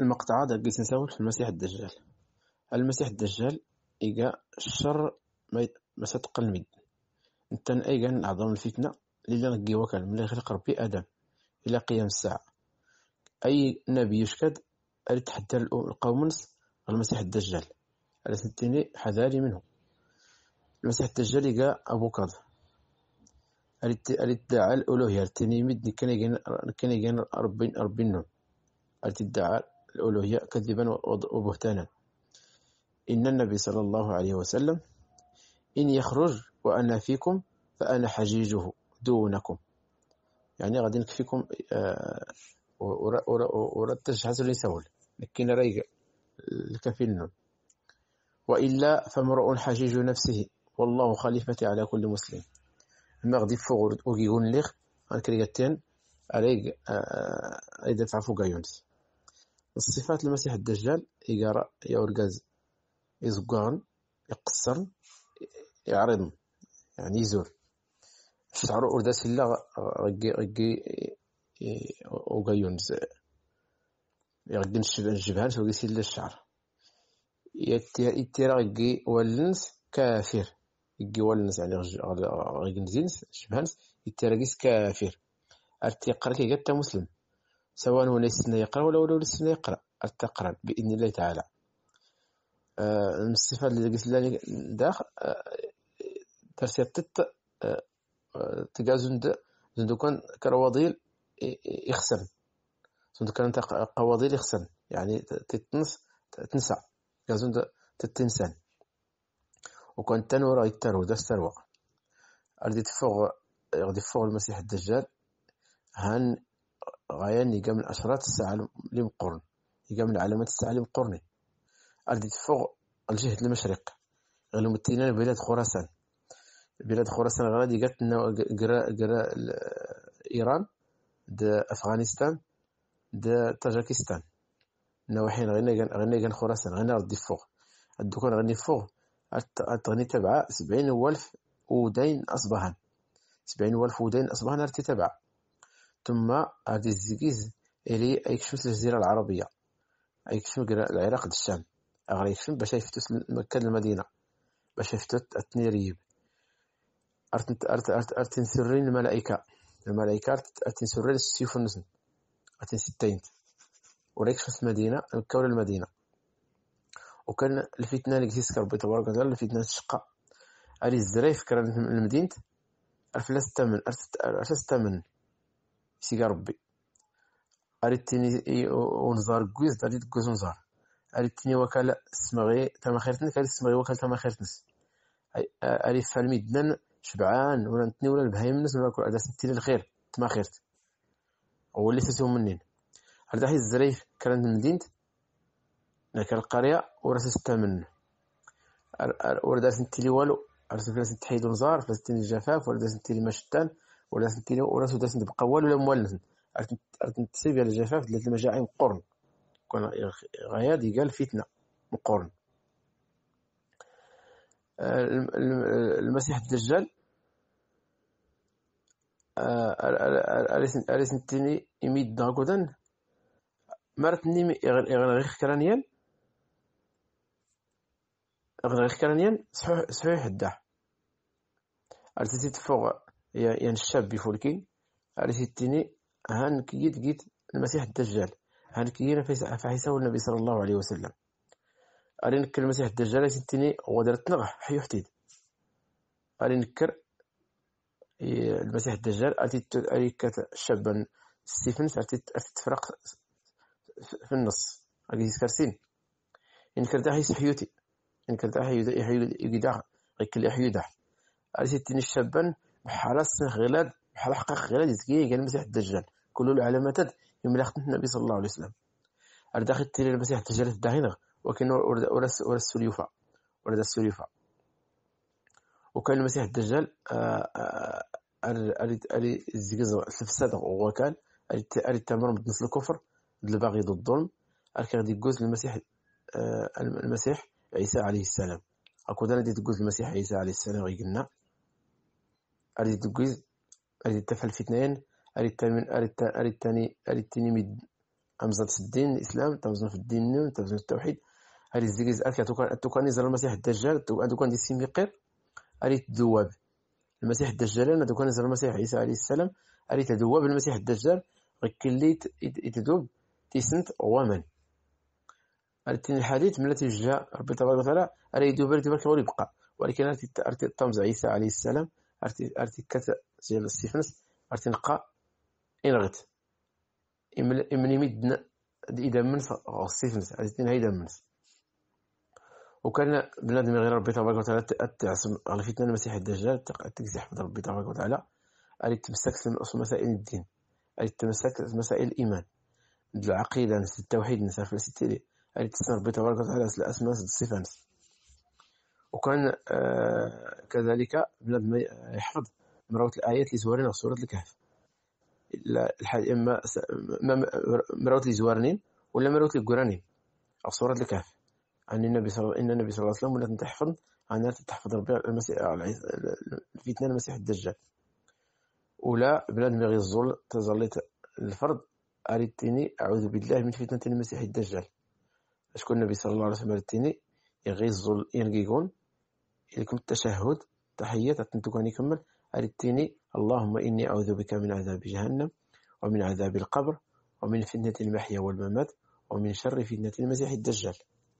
المقطع هذا قلت نساوي في المسيح الدجال. المسيح الدجال إيجا الشر ما ستقلمد نتا إيجا نعظم الفتنة اللي نقي وكل من خلق ربي آدم إلى قيام الساعة. أي نبي يشكد اللي تحدى القوم نص المسيح الدجال على سنتيني حذاري منه. المسيح الدجال إيجا أبو كاد اللي تدعى الألوهية التاني مد كان ربي النوم اللي تدعى الألوهية كذبا وبهتانا. إن النبي صلى الله عليه وسلم إن يخرج وأنا فيكم فأنا حجيجه دونكم، يعني غادي نكفيكم ورتج حسن يسول لكن رايق الكفيلنا، وإلا فمرء حجيج نفسه والله خليفتي على كل مسلم. ما غادي فوق ويقول ليخ غنكريتين رايق ايدا تعرفوا كايونس. الصفات المسيح الدجال يقرا يا ورقاز يزقان يقصر يعرض يعني يزور شعره أرداس الله غي وغيونز يغدي نجبهان سوغي سيل الشعر يتيرا غي ولنس كافر غي ولنس يعني غي نزينس شبهانس يتيرا غيس كافر ارتي يقرا كي حتى مسلم سواء هو لسنا يقرا ولا لسنا يقرا ارتقرا بإذن الله تعالى. من الصفات اللي قلت لها داخل ترسيطت تجا زندو كان كرواديل يخسن زندو كان قواديل يخسن يعني تتنسى تجا زندو تتنسان وكان تنورا يترو داس تروى غادي تفوق المسيح الدجال هان غيان يجا من أشرات الساعة اللي مقرن يجا من علامات الساعة اللي مقرني غادي تفوق الجهة المشرق غير متينا بلاد خراسان غادي قاتلنا قرا إيران دا أفغانستان دا طاجكستان نواحين غير خراسان غير غادي فوق الدكان غادي فوق غادي تبع 70,000 ودين أصبحان 70,000 ودين أصبحان غادي تبع ثم غادي الزكيز إلي يكشف الجزيرة العربية يكشف العراق الشام غادي يكشف باش يفتوس مكة المدينة باش يفتوت التنيريب أرتن سرين الملائكة أرتن سرين السيوف النسن أرتن ستين وريك شفت مدينة الكورة المدينة وكان الفتنة اللي كتسك ربي تبارك وتعالى الفتنة الشقاء على الزرايف كانت من المدينة أرفلس تمن سيجا ربي أرتني ونزار جوز داريت جوز ونزار أرتني وكالة سمغي تماخيرتنس كالت سمغي وكالة تماخيرتنس أريد فالميدن شبعان ولا نتني ولا البهايم الناس ولا كل عدس نتيل الخير تما خيرت هو اللي سيتهم منين رداحي الزريف كانت مدينة ذاك القرية ورسست من ورداس نتيلي والو رسست فلاس نتحيد ونزار فلاس نتيلي الجفاف ورداس نتيلي مشتان ورداس نتيلي ورداس نتبقى والو ولا مولن نتسيب على الجفاف ديال المجاعين قرن كان غيادي قال فتنة من قرن. المسيح الدجال أرسنتني يميد داغودن مرتني إغنغيخ كرانيان صحيح الدح أرسنت فوق ينشاب بفولكين أرسنتني هان كيد المسيح الدجال هان كيد فحيسه النبي صلى الله عليه وسلم أرين نكر المسيح الدجال سنتيني ودرت نغح حيو حتيد أرين نكر المسيح الدجال أريكات شابا ستيفنس أرتتفرق في النص أريد كرسين إنكر داحي سحيوتي إنكر داحي يقداح غيكل يحيوداح أريد سنتيني شابا بحال غلاد بحال حقاق غلاد يزكي المسيح الدجال كل العلامات يملخت النبي صلى الله عليه وسلم أرداخل تيري المسيح الدجال في الداهينغ وكان ورد السليفة وكان المسيح الدجال أريد الزجاز الفساد وكان أريد تمر مثل الكفر الباغي ضد الظلم أركان دي جوز المسيح عيسى عليه السلام أكون أنا دي جوز المسيح عيسى عليه السلام ويقلنا أريد جوز أريد تفعل فتنين أريد تاني أمزنة الدين الإسلام تمزن في الدين النون تمزن في التوحيد هذه الزيجز أكل توكاني زال المسيح الدجال توكان دي سيميقر أريد دواب المسيح الدجال أنا توكاني زال المسيح عيسى عليه السلام أريد دواب المسيح الدجال غكليت يتدوب تيسنت ومن أريد الحديث من التي جاء ربي تبارك وتعالى أريد دواب أريد برك يبقى ولكن أريد تمز عيسى عليه السلام أريد كت زال السيفنس أريد نقاء إنغت إمن يمدنا إذا منس غصيفنس عزتين هيدا منس وكان بنادم غير ربي تبارك وتعالى تعصم على فتنة المسيح الدجال تكزح من ربي تبارك وتعالى أريد تمسك مسائل الدين أريد تمسك مسائل الإيمان العقيدة نفس التوحيد نفس الفلسفة أريد تسمى ربي تبارك وتعالى نفس الأسماء الصفات وكان كذلك بنادم يحفظ مراوت الآيات اللي زوارنا سورة الكهف إما مراوت لي زوارنين ولا مراوت لي قرانين أو سورة الكهف أن النبي صلى الله عليه وسلم ولا تحفظ أنا تحفظ ربي المسيح الفتنة المسيح الدجال ولا بلاد مغي الظل تظليت الفرض أريدتني أعوذ بالله من فتنة المسيح الدجال أشكون النبي صلى الله عليه وسلم أريدتني يغي الظل ينقيقون إليكم التشهد تحيات أتنتوكان يكمل أريدتني اللهم إني أعوذ بك من عذاب جهنم ومن عذاب القبر ومن فتنة المحيا والممات ومن شر فتنة المسيح الدجال.